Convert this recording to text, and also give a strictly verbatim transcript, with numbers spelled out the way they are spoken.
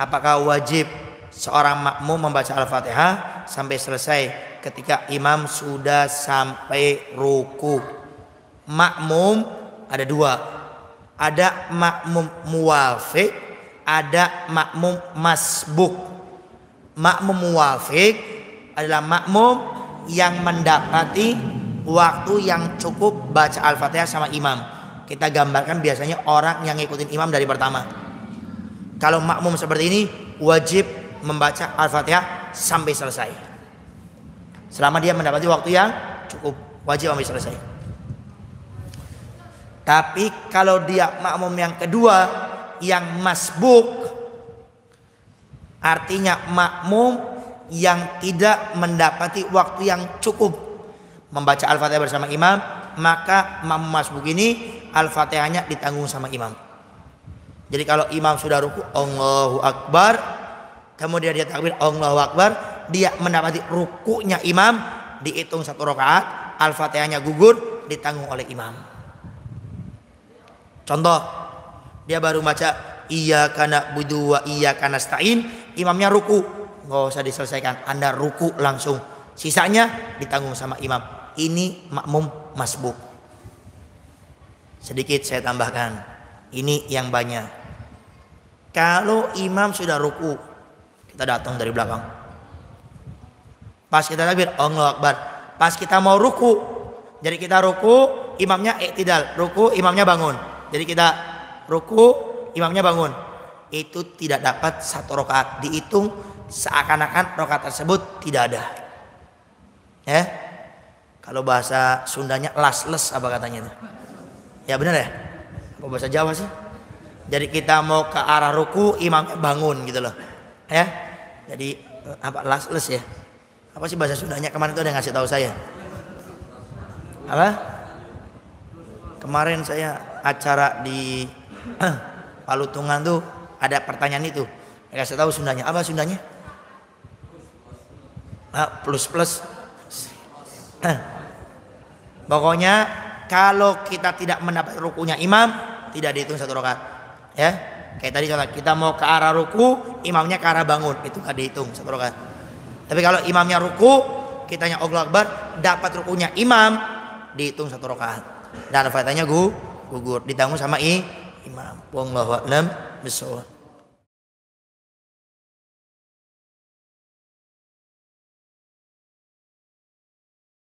apakah wajib seorang makmum membaca Al-Fatihah sampai selesai ketika imam sudah sampai ruku? Makmum ada dua, ada makmum muwafiq, ada makmum masbuk. Makmum muwafiq adalah makmum yang mendapati waktu yang cukup baca Al-Fatihah sama imam. Kita gambarkan biasanya orang yang ngikutin imam dari pertama. Kalau makmum seperti ini wajib membaca Al-Fatihah sampai selesai. Selama dia mendapati waktu yang cukup, wajib sampai selesai. Tapi kalau dia makmum yang kedua, yang masbuk, artinya makmum yang tidak mendapati waktu yang cukup membaca Al-Fatihah bersama imam, maka makmum masbuk ini Al-Fatihahnya ditanggung sama imam. Jadi kalau imam sudah ruku, Allahu Akbar, kemudian dia takbir Allahu Akbar, dia mendapati rukunya imam, dihitung satu rakaat, Al-Fatihahnya gugur, ditanggung oleh imam. Contoh, dia baru baca iyyaka na'budu wa iyyaka nasta'in, imamnya ruku, nggak usah diselesaikan, Anda ruku langsung, sisanya ditanggung sama imam. Ini makmum masbuk. Sedikit saya tambahkan, ini yang banyak. Kalau imam sudah ruku, kita datang dari belakang, pas kita takbir Allahu Akbar, pas kita mau ruku, jadi kita ruku, imamnya iktidal, ruku, imamnya bangun, jadi kita ruku, imamnya bangun, itu tidak dapat satu rakaat, dihitung seakan-akan rakaat tersebut tidak ada. Ya, kalau bahasa Sundanya lasles apa katanya itu, ya benar ya, kalau bahasa Jawa sih, jadi kita mau ke arah ruku, imamnya bangun gitu loh. Ya, jadi apa lasles ya? Apa sih bahasa Sundanya kemarin itu ada yang ngasih tahu saya? Apa? Kemarin saya acara di eh, Palutungan tuh ada pertanyaan itu. Saya kasih tahu Sundanya. Apa Sundanya? Ah, plus plus. Eh. Pokoknya kalau kita tidak mendapat rukunya imam, tidak dihitung satu rakaat. Ya. Kayak tadi contoh, kita mau ke arah ruku, imamnya ke arah bangun, itu gak dihitung satu rakaat. Tapi kalau imamnya ruku, kitanya Allahu Akbar, dapat rukunya imam, dihitung satu rakaat. Dan Al-Fatihahnya gugur, ditanggung sama i, imam. Wallahu a'lam bishawab.